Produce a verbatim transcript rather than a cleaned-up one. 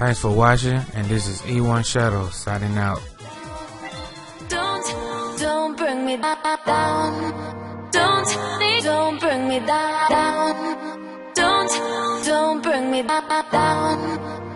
Thanks for watching, and this is E one Shadow signing out. Don't, don't bring me down. Don't, don't bring me down. Don't, don't bring me down.